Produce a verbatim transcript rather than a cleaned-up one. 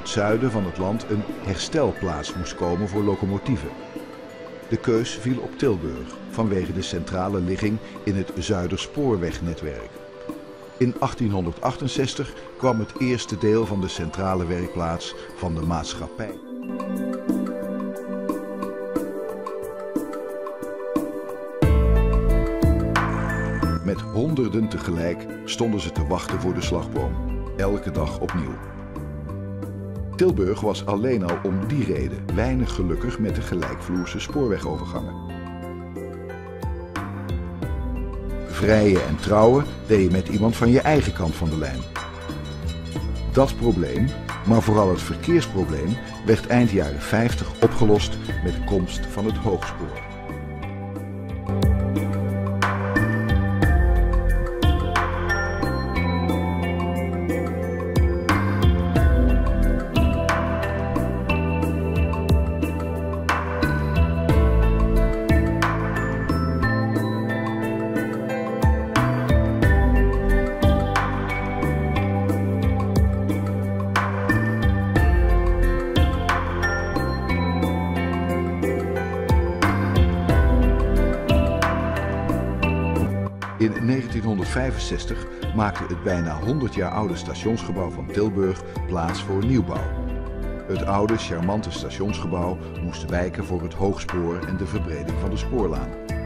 het zuiden van het land een herstelplaats moest komen voor locomotieven. De keus viel op Tilburg vanwege de centrale ligging in het Zuiderspoorwegnetwerk. In achttienhonderd achtenzestig kwam het eerste deel van de centrale werkplaats van de maatschappij. Met honderden tegelijk stonden ze te wachten voor de slagboom, elke dag opnieuw. Tilburg was alleen al om die reden weinig gelukkig met de gelijkvloerse spoorwegovergangen. Vrijen en trouwen deed je met iemand van je eigen kant van de lijn. Dat probleem, maar vooral het verkeersprobleem, werd eind jaren vijftig opgelost met de komst van het hoogspoor. In negentienhonderd vijfenzestig maakte het bijna honderd jaar oude stationsgebouw van Tilburg plaats voor nieuwbouw. Het oude, charmante stationsgebouw moest wijken voor het hoogspoor en de verbreding van de spoorlaan.